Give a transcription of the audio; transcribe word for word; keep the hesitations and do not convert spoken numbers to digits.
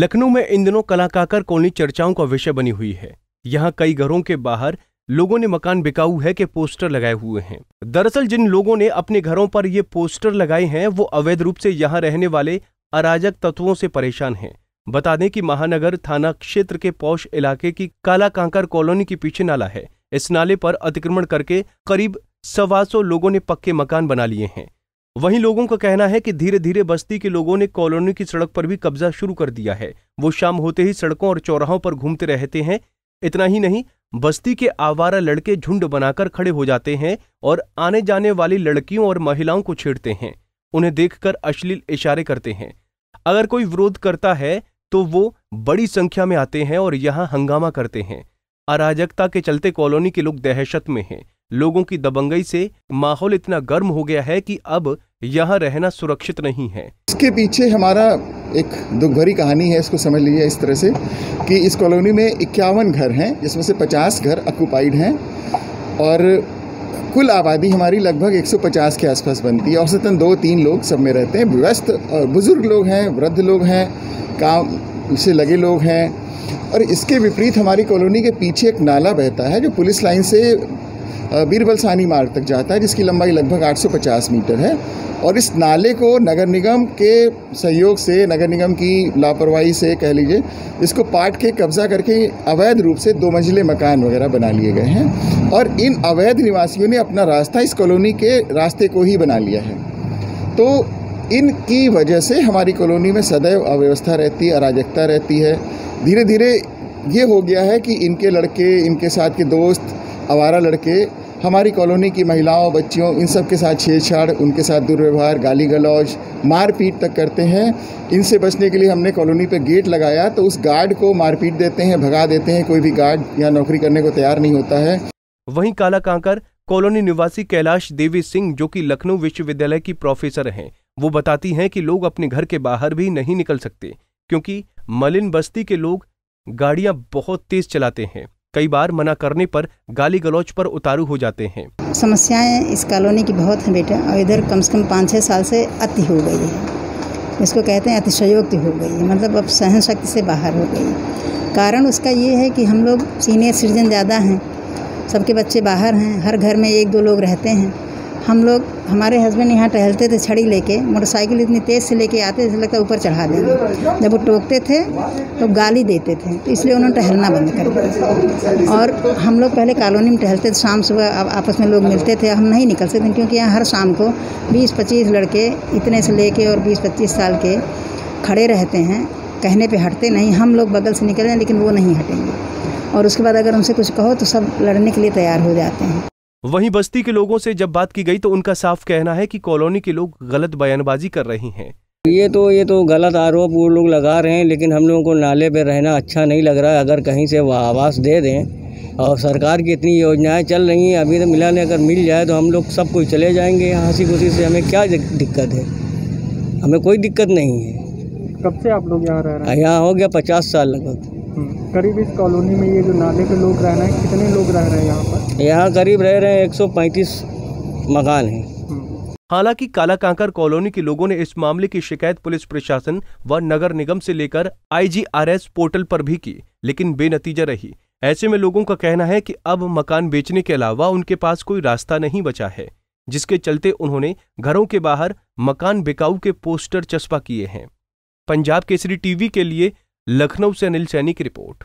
लखनऊ में इन दिनों कालाकांकर कॉलोनी चर्चाओं का विषय बनी हुई है। यहां कई घरों के बाहर लोगों ने मकान बिकाऊ है के पोस्टर लगाए हुए हैं। दरअसल जिन लोगों ने अपने घरों पर ये पोस्टर लगाए हैं वो अवैध रूप से यहां रहने वाले अराजक तत्वों से परेशान हैं। बता दें कि महानगर थाना क्षेत्र के पौष इलाके की कालाकांकर कॉलोनी के पीछे नाला है। इस नाले पर अतिक्रमण करके करीब सवा सौ लोगों ने पक्के मकान बना लिए हैं। वहीं लोगों का कहना है कि धीरे धीरे बस्ती के लोगों ने कॉलोनी की सड़क पर भी कब्जा शुरू कर दिया है। वो शाम होते ही सड़कों और चौराहों पर घूमते रहते हैं। इतना ही नहीं, बस्ती के आवारा लड़के झुंड बनाकर खड़े हो जाते हैं और आने जाने वाली लड़कियों और महिलाओं को छेड़ते हैं, उन्हें देखकर अश्लील इशारे करते हैं। अगर कोई विरोध करता है तो वो बड़ी संख्या में आते हैं और यहाँ हंगामा करते हैं। अराजकता के चलते कॉलोनी के लोग दहशत में हैं। लोगों की दबंगई से माहौल इतना गर्म हो गया है कि अब यहाँ रहना सुरक्षित नहीं है। इसके पीछे हमारा एक दुख भरी कहानी है, इसको समझ लीजिए इस तरह से कि इस कॉलोनी में इक्यावन घर हैं, जिसमें से पचास घर ऑक्यूपाइड हैं और कुल आबादी हमारी लगभग एक सौ पचास के आसपास बनती है। औसतन दो तीन लोग सब में रहते हैं। व्यस्त और बुजुर्ग लोग हैं, वृद्ध लोग हैं, काम से लगे लोग हैं। और इसके विपरीत हमारी कॉलोनी के पीछे एक नाला बहता है जो पुलिस लाइन से बीरबलसानी मार्ग तक जाता है, जिसकी लंबाई लगभग आठ सौ पचास मीटर है। और इस नाले को नगर निगम के सहयोग से, नगर निगम की लापरवाही से कह लीजिए, इसको पाट के कब्जा करके अवैध रूप से दो मंजिले मकान वगैरह बना लिए गए हैं। और इन अवैध निवासियों ने अपना रास्ता इस कॉलोनी के रास्ते को ही बना लिया है। तो इनकी वजह से हमारी कॉलोनी में सदैव अव्यवस्था रहती है, अराजकता रहती है। धीरे धीरे ये हो गया है कि इनके लड़के, इनके साथ के दोस्त, आवारा लड़के हमारी कॉलोनी की महिलाओं, बच्चियों, इन सब के साथ छेड़छाड़, उनके साथ दुर्व्यवहार, गाली गलौज, मारपीट तक करते हैं। इनसे बचने के लिए हमने कॉलोनी पे गेट लगाया तो उस गार्ड को मारपीट देते हैं, भगा देते हैं। कोई भी गार्ड यहाँ नौकरी करने को तैयार नहीं होता है। वहीं कालाकांकर कॉलोनी निवासी कैलाश देवी सिंह, जो कि लखनऊ विश्वविद्यालय की प्रोफेसर हैं, वो बताती हैं कि लोग अपने घर के बाहर भी नहीं निकल सकते क्योंकि मलिन बस्ती के लोग गाड़ियाँ बहुत तेज चलाते हैं। कई बार मना करने पर गाली गलौज पर उतारू हो जाते हैं। समस्याएं इस कॉलोनी की बहुत हैं बेटा, और इधर कम से कम पाँच छः साल से अति हो गई है। इसको कहते हैं अतिशयोक्ति हो गई है, मतलब अब सहन शक्ति से बाहर हो गई। कारण उसका ये है कि हम लोग सीनियर सिटीजन ज़्यादा हैं, सबके बच्चे बाहर हैं, हर घर में एक दो लोग रहते हैं। हम लोग, हमारे हस्बैंड यहाँ टहलते थे छड़ी लेके, मोटरसाइकिल इतनी तेज़ से लेके आते थे लगता ऊपर चढ़ा देंगे। जब वो टोकते थे तो गाली देते थे, तो इसलिए उन्होंने टहलना बंद कर दिया। और हम लोग पहले कॉलोनी में टहलते थे, शाम सुबह आपस में लोग मिलते थे, हम नहीं निकलते थे क्योंकि यहाँ हर शाम को बीस पच्चीस लड़के इतने से लेके और बीस पच्चीस साल के खड़े रहते हैं, कहने पर हटते नहीं। हम लोग बगल से निकलें लेकिन वो नहीं हटेंगे, और उसके बाद अगर उनसे कुछ कहो तो सब लड़ने के लिए तैयार हो जाते हैं। वहीं बस्ती के लोगों से जब बात की गई तो उनका साफ कहना है कि कॉलोनी के लोग गलत बयानबाजी कर रहे हैं। ये तो ये तो गलत आरोप वो लोग लगा रहे हैं, लेकिन हम लोगों को नाले पे रहना अच्छा नहीं लग रहा है। अगर कहीं से वह आवास दे दें, और सरकार की इतनी योजनाएं चल रही हैं, अभी तो मिला नहीं, अगर मिल जाए तो हम लोग सब कुछ चले जाएंगे यहाँ हंसी खुशी से। हमें क्या दिक्कत है, हमें कोई दिक्कत नहीं है। कब से आप लोग यहाँ रह रहे हैं? यहाँ हो गया पचास साल लगभग करीब। इस कॉलोनी में ये जो नाले पे लोग रह रहे हैं, कितने लोग रह रहे हैं यहाँ पर? यहाँ करीब रह रहे हैं एक सौ पैंतीस मकान हैं। हालांकि कालाकांकर कॉलोनी के लोगों ने इस मामले की शिकायत पुलिस प्रशासन व नगर निगम से लेकर I G R S portal पर भी की, लेकिन बेनतीजा रही। ऐसे में लोगों का कहना है कि अब मकान बेचने के अलावा उनके पास कोई रास्ता नहीं बचा है, जिसके चलते उन्होंने घरों के बाहर मकान बिकाऊ के पोस्टर चस्पा किए हैं। पंजाब केसरी टीवी के लिए लखनऊ से अनिल सैनी की रिपोर्ट।